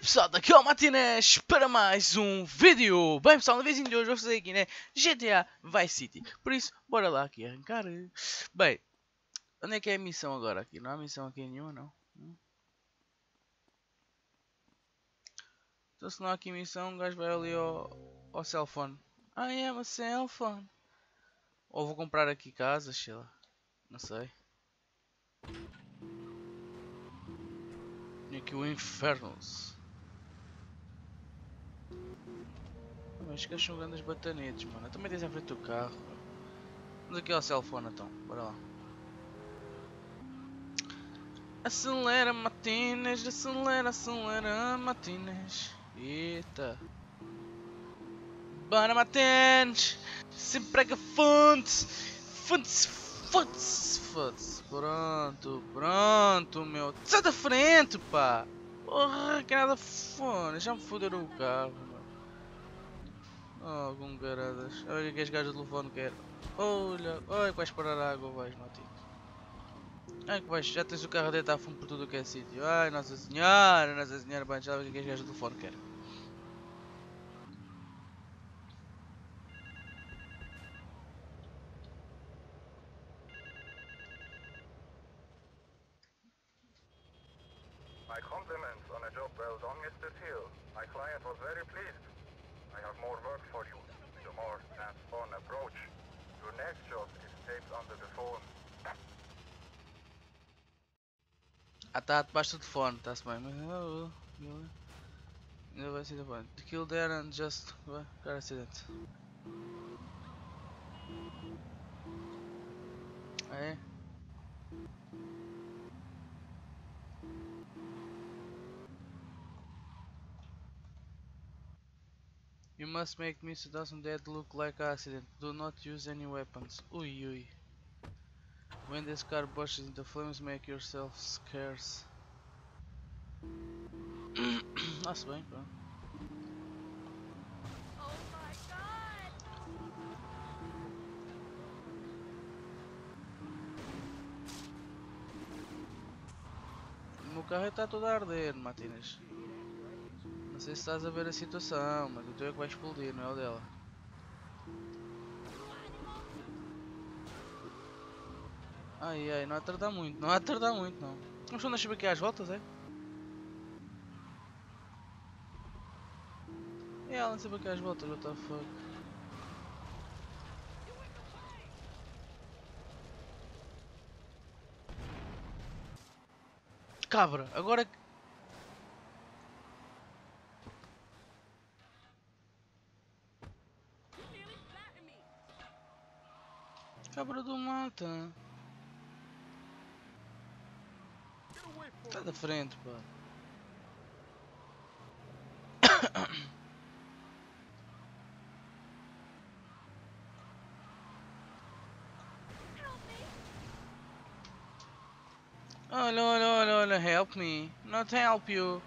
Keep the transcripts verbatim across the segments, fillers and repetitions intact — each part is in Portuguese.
E pessoal, daqui é o Matinés para mais um vídeo. Bem pessoal, no vídeo de hoje vou fazer aqui, né, G T A Vice City. Por isso, bora lá aqui arrancar. Bem, onde é que é a missão agora aqui? Não há missão aqui nenhuma, não. Então se não há aqui missão, o gajo vai ali ao, ao cell phone. I am a cell phone. Ou vou comprar aqui casas, sei lá. Não sei. E aqui o Infernus. Mas que são grandes batanetes, mano. Eu também tens à frente do carro. Vamos aqui ao cell phone então, bora lá. Acelera Matinés, acelera, acelera Matinés. Eita. Bora Matinés. Sempre que fontes. Fontes. Foda-se, foda-se, pronto, pronto, meu. Sai da frente, pá! Porra, que nada foda, já me foderam o carro, meu. Oh, com caradas. Olha que as gajas do telefone querem. Olha, olha que vais parar a água, vais, Matinho. Ai que vais, já tens o carro a deitar fumo por tudo o que é sítio. Ai, Nossa Senhora, Nossa Senhora, pá, já olha que as gajas do telefone querem. Ah, tá debaixo do telefone, tá-se bem, mas ainda vai ser da bem. The kill there and just car accident. Aí. You must make me two thousand dead look like accident. Do not use any weapons. Ui ui. When this car bursts into flames, make yourself scarce. Nossa, bem, pronto. Oh my God! O meu carro está todo a arder, Matinés. Não sei se estás a ver a situação, mas o teu é que vai explodir, não é o dela. Ai ai, não há tardar muito, não há tardar muito não. Vamos só nascer aqui às voltas, é? É, ela nasceu aqui às voltas, what the fuck. Cabra, agora que... Cabra do mata. Tá da frente, pá. Olha, olha, olha, olha, help me. Not help you.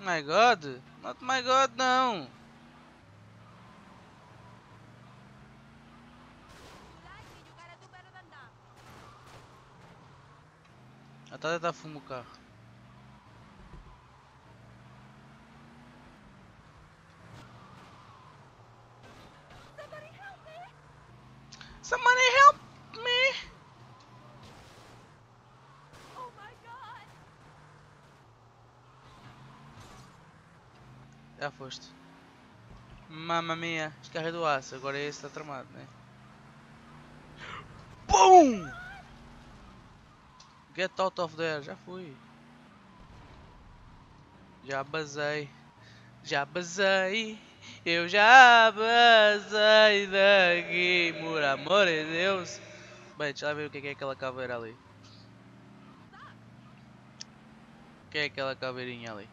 My God, not my God, não. A tada tá fumo o carro. Somebody help me! Somebody help me! Já foste. Mamma mia, descarrei do aço, agora esse está tramado, né? BOOM! Get out of there, já fui. Já basei. Já basei. Eu já basei daqui, por amor de Deus. Bem, deixa lá ver o que é aquela caveira ali. O que é aquela caveirinha ali?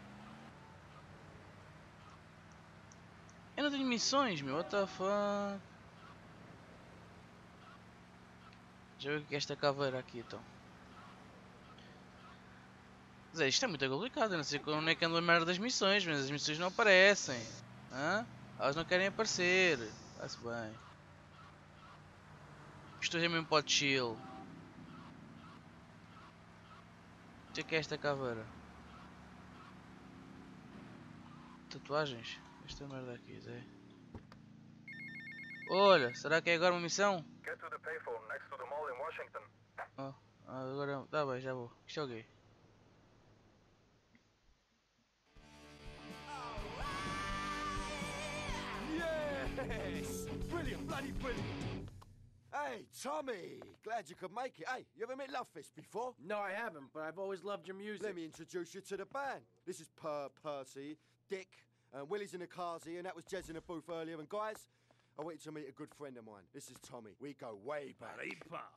Eu não tenho missões, meu, what the fuck. Já vi o que é esta caveira aqui então. Mas é, isto é muito complicado, eu não sei como é que ando a merda das missões, mas as missões não aparecem. Hã? Elas não querem aparecer. Está-se bem. Isto é mesmo para o chill. O que é que é esta caveira? Tatuagens? Esta merda aqui, Zé. Olha, será que é agora uma missão? Get to the payphone next to the mall in Washington. Oh, agora tá bem, já vou. Isto é o quê? Yes! Brilliant, bloody brilliant! Hey, Tommy! Glad you could make it. Hey, you ever met Love Fist before? No, I haven't, but I've always loved your music. Let me introduce you to the band. This is Per Percy, Dick, and Willie's in the Kazi, and that was Jez in the booth earlier. And guys, I want you to meet a good friend of mine. This is Tommy. We go way back. Hey, pal.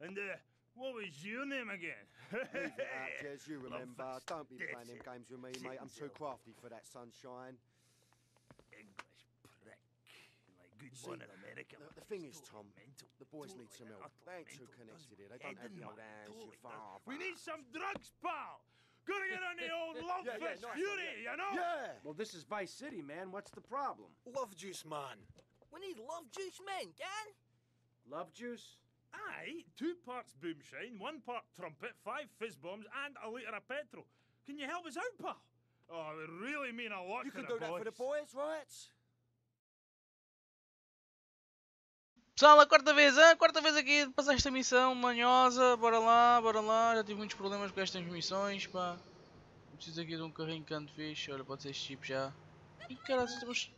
And, uh, what was your name again? Leave it out, Jez. You remember. Love Don't be playing them games with me, That's mate. I'm too crafty for that sunshine. English. Good See, one in America. The, the thing is, Tom, mental, the boys need some help. They ain't too connected here. They don't have the old hands, your father. We need some drugs, pal. Gotta get on the old Love yeah, Fest yeah, nice Fury, yeah. you know? Yeah. Well, this is Vice City, man. What's the problem? Love juice, man. We need love juice, man, can? Love juice? Aye. Two parts boomshine, one part trumpet, five fizz bombs, and a litre of petrol. Can you help us out, pal? Oh, it would really mean a lot you to the boys. You can do that for the boys, right? Pessoal, a quarta vez, a quarta vez aqui de passar esta missão manhosa, bora lá, bora lá, já tive muitos problemas com estas missões, pá. Preciso aqui de um carrinho que ande fixe, olha, pode ser este tipo já. E caralho, temos...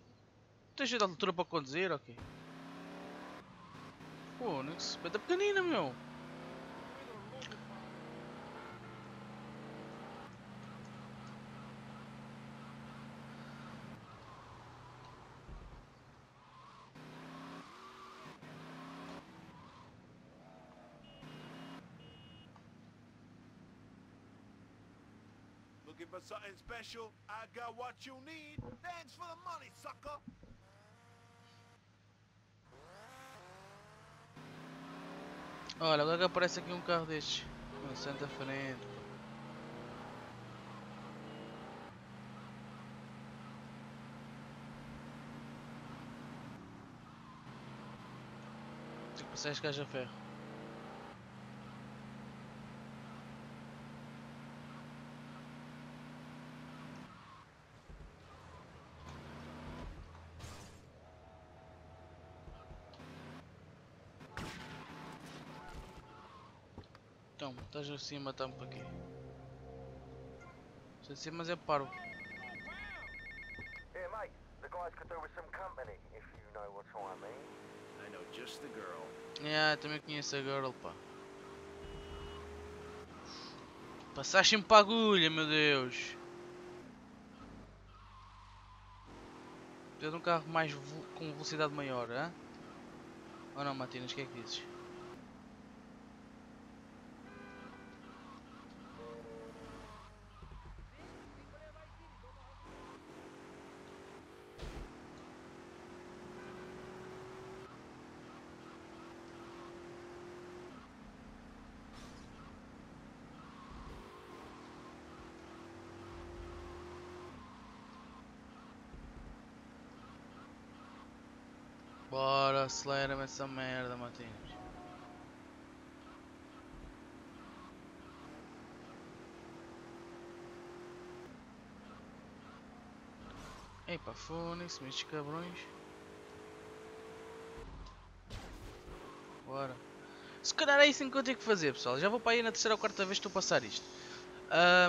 Tens de altura para conduzir, ok. Pô, não é que se espeta pequenina, meu. Looking for something special? I got what you need. Dance for the money, sucker. Olha, agora que aparece aqui um carro deste. Não senta à frente. Tem que passar as caixas a ferro. Então, estás assim a matar-me para quê? Não sei se mas é paro. Hey mate, the guys could do with some company, if you know what I mean. I know just the girl. Yeah, também conheço a girl, pá. Passaste-me para a agulha, meu Deus. Precisa de um carro mais com velocidade maior, hã? Ou não, Matinas, o que é que dizes? Bora, acelera-me essa merda, Matinhos. Epa, fone-se, meus cabrões. Bora. Se calhar é isso que eu tenho que fazer, pessoal. Já vou para aí na terceira ou quarta vez que estou a passar isto.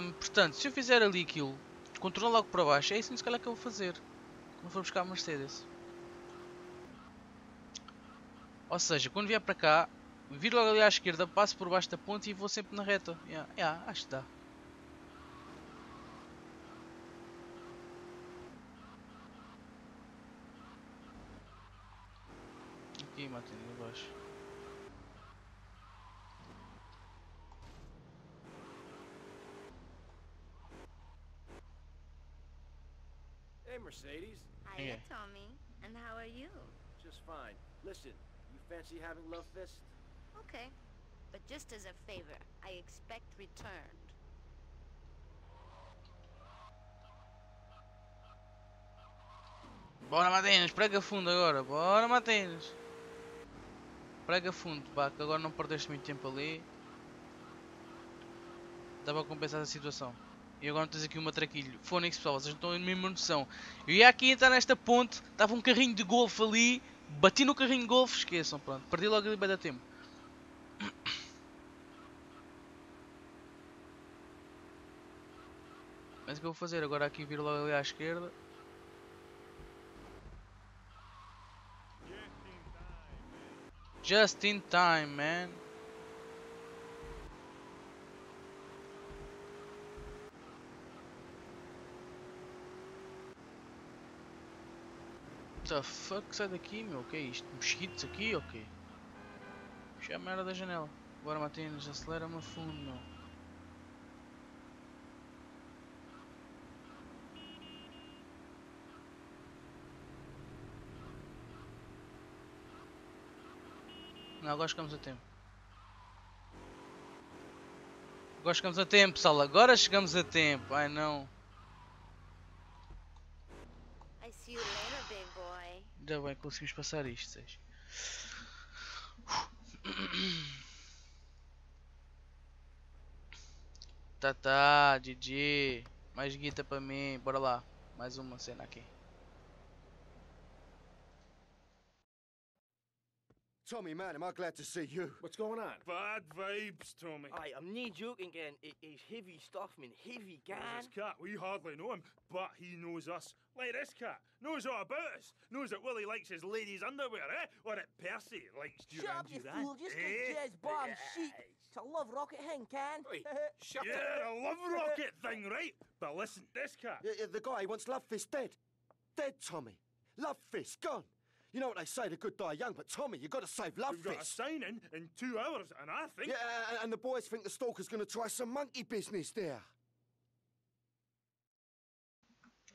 Um, portanto, se eu fizer ali aquilo, controlo logo para baixo, é isso se calhar que eu vou fazer. Quando for buscar a Mercedes. Ou seja, quando vier para cá, vir logo ali à esquerda, passo por baixo da ponte e vou sempre na reta. Yeah, yeah, acho que dá. Aqui, Matinho, ali abaixo. Hey, Mercedes. Hiya, Tommy. And how are you? Just fine. Listen. You fancy having Love Fist? Okay, but just as a favor, I expect returned. Bora, Matenas, prega fundo agora. Bora, Matenas. Prega fundo, pá, que agora não perdeste muito tempo ali. Dá para compensar a situação. E agora tens aqui uma traquilho. Fónix, pessoal, vocês não estão na mesma noção. Eu ia aqui entrar nesta ponte, estava um carrinho de golfe ali. Bati no carrinho de golfe, esqueçam, pronto. Perdi logo ali, vai dar tempo. Mas o que eu vou fazer agora aqui, vir logo ali à esquerda. Just in time, man. What the fuck, sai daqui, meu, o que é isto? Mosquitos aqui ou o quê? Puxa a merda da janela. Bora, Matenas, acelera-me a fundo, meu. Não, agora chegamos a tempo. Agora chegamos a tempo, pessoal, agora chegamos a tempo. Ai não. Ainda bem que conseguimos passar isto, seis. Tá, tá, G G. Mais guita para mim, bora lá. Mais uma cena aqui. Tommy, man, am I glad to see you. What's going on? Bad vibes, Tommy. Aye, I'm not joking, again. It is heavy stuff, man. Heavy, gang. This cat, we hardly know him, but he knows us. Like this cat, knows all about us. Knows that Willie likes his ladies' underwear, eh? Or that Percy likes Duran. Shut up, you Duran. Fool. Just eh? Jazz bomb chic. It's a love rocket thing, can. Wait, shut yeah, up. Yeah, a love rocket thing, right? But listen, this cat. Uh, uh, the guy wants Love Fist dead. Dead, Tommy. Love Fist gone. You know what they say, the good die young, but Tommy, you got to save Love Fist. We've got a signing in two hours, and I think... Yeah, and, and the boys think the stalker's going to try some monkey business there.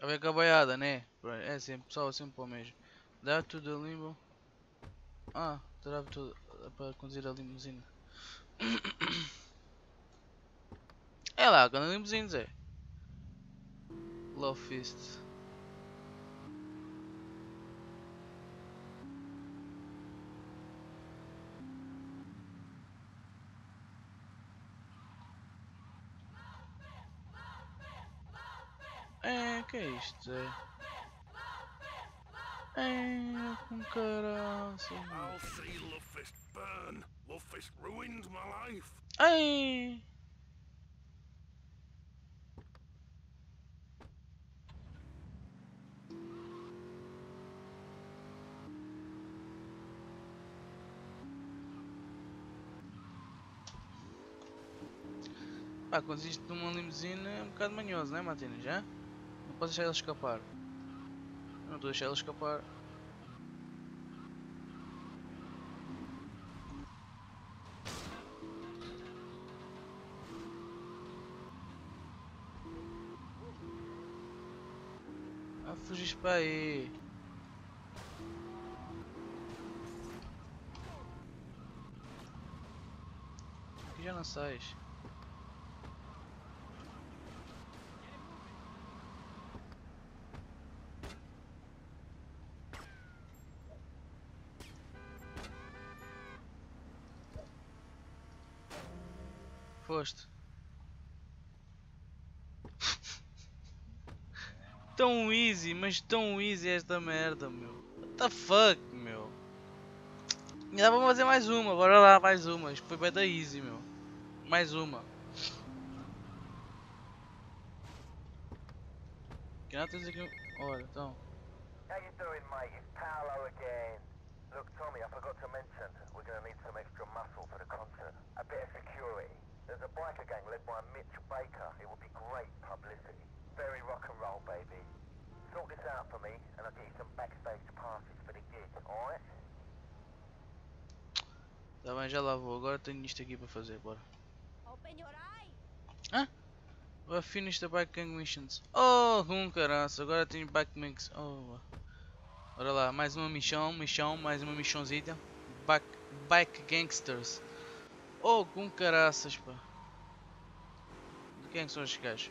A ver, cabaiada, né? É sempre, só sempre o mesmo. Dá tudo a limbo. Ah, drive tudo para conduzir a limusina. É lá, quando a limusina, Zé. Love Fist. Que é isto? É com caraças. I'll see Love Fist burn. Love Fist ruined my life. Ai. Ah, quando isto numa limusina é um bocado manhoso, não é, Matenas? Já? Não posso deixar ele escapar. Não estou a deixar ele escapar. Ah, fugiste para aí. Aqui já não sais. Tão easy, mas tão easy esta merda, meu. What the fuck, meu. E dá pra fazer mais uma, bora lá, mais uma. Isto foi bem da easy, meu. Mais uma. Que nada tens aqui. Olha, então. How you doing, mate? It's Paolo again. Look, Tommy, I forgot to mention, we're gonna need some extra muscle for the concert. A bit of security. There's a biker gang led by Mitch Baker. It will be great publicity. Very rock and roll, baby. Sort this out for me, and I'll get you some backstage passes for the gig, alright? Tá bem, já lá vou. Agora tenho isto aqui para fazer, bora. Open your eye! Hã? Vou finish the bike gang missions. Oh, com caraço. Agora tenho bike mix. Oh, bora lá. Mais uma missão, missão, mais uma missãozinha. Bike, bike gangsters. Oh, com caraças, pá. De quem é que são estes gajos?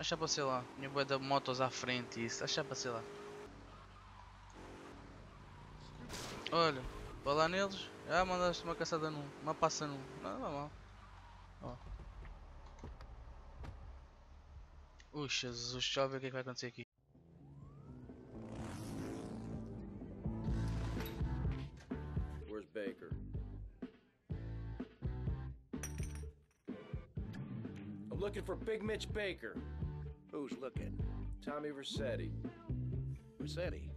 Achava, sei lá, minha boia de motos à frente, isso, achava, sei lá. Olha, vou lá neles, ah, mandaste uma caçada num, uma passa num, nada mal. Ó. Ui, Jesus, deixa eu ver o que é que vai acontecer aqui. Where's Baker? I'm looking for Big Mitch Baker. Who's looking? Tommy Vercetti. Vercetti?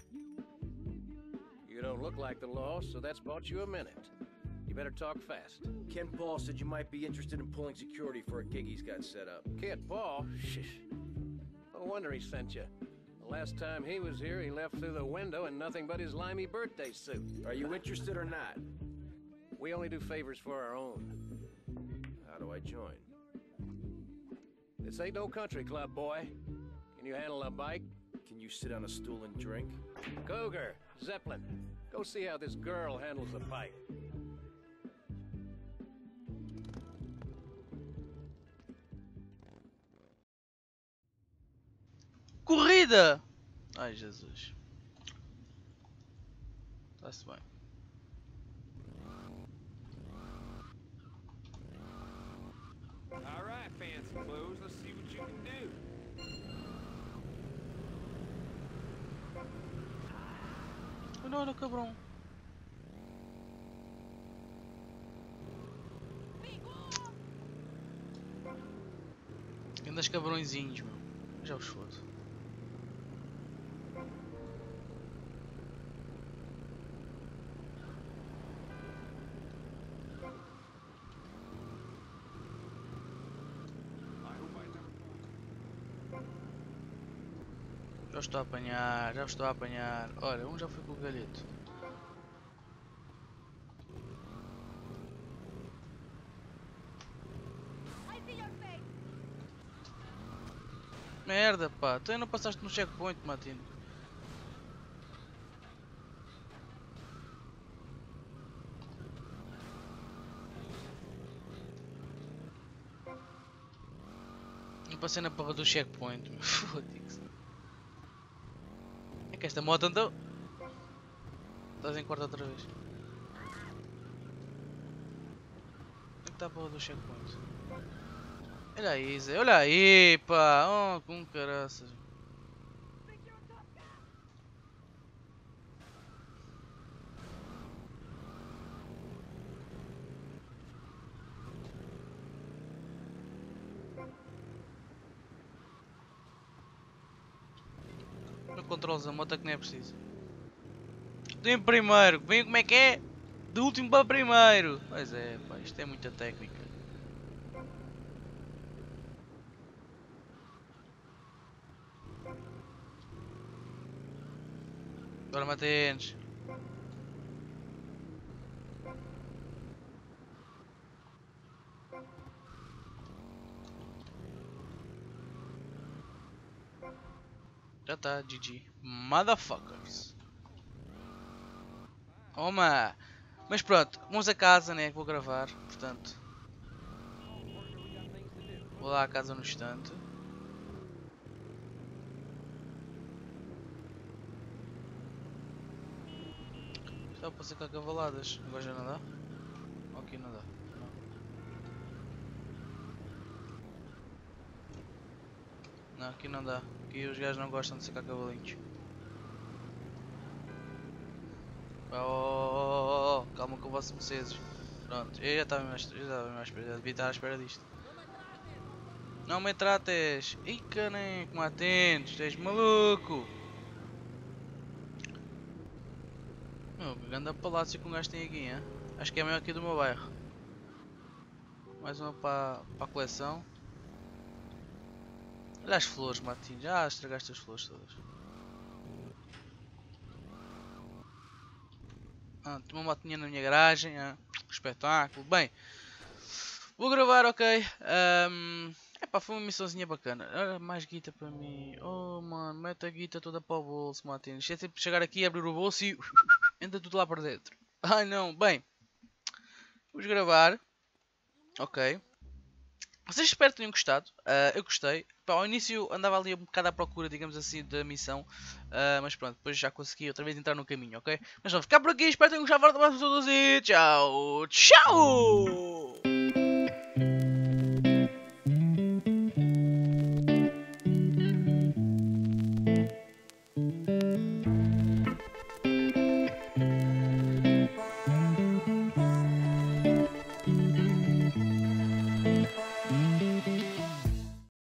You don't look like the law, so that's bought you a minute. You better talk fast. Ken Paul said you might be interested in pulling security for a gig he's got set up. Ken Paul? Shh. No wonder he sent you. The last time he was here, he left through the window in nothing but his limey birthday suit. Are you interested or not? We only do favors for our own. How do I join? This ain't no country club, boy. Can you handle a bike? Can you sit on a stool and drink? Cougar, Zeppelin, go see how this girl handles a bike. Corrida! Ai, Jesus. Tá-se bem. All right, fancy clothes, let's see what you can do. Olha, olha, cabrão. Andas cabrõezinhos, meu. Já os foda. Já estou a apanhar, já estou a apanhar. Olha, um já foi com o galheto. Merda, pá, tu ainda não passaste no checkpoint, Matino. Não passei na porra do checkpoint, meu. Foda-se. Esta moto andou. Estás em quarto outra vez. Onde está a porra do checkpoint? Olha aí, Zé. Olha aí, pá. Oh, com caraças. Controles a moto que nem é preciso. Estou em primeiro, bem como é que é? Do último para primeiro. Pois é, pá, isto é muita técnica. Agora matemos. Já tá, G G. Motherfuckers. Oma! Mas pronto, vamos a casa, né? Que vou gravar, portanto. Vou lá à casa no instante. Só para sacar cavaladas. Agora já não dá? Ok, não dá. Não, aqui não dá. Aqui os gajos não gostam de sacar cavalinhos. Oh, oh, oh, oh. Calma com vossos vocês. Pronto, eu já estava mais, mais perdido. Devia estar à espera disto. Não me trates! Ih, canem, como atentes! Tens maluco! Meu, que grande palácio que um gajo tem aqui, hein? Acho que é maior aqui do meu bairro. Mais uma para a coleção. Olha as flores, Martim, já estragaste as flores todas. Ah, tomou uma motinha na minha garagem, ah, espetáculo. Bem, vou gravar, ok. Um, epá, foi uma missãozinha bacana. Olha, mais guita para mim. Oh, mano, mete a guita toda para o bolso, Martim. Deixa sempre chegar aqui, abrir o bolso e entra tudo lá para dentro. Ai, não, bem. Vamos gravar, ok. Vocês espero que tenham gostado, uh, eu gostei. Pá, ao início andava ali um bocado à procura, digamos assim, da missão, uh, mas pronto, depois já consegui outra vez entrar no caminho, ok? Mas vamos ficar por aqui, espero que tenham gostado, tchau, tchau!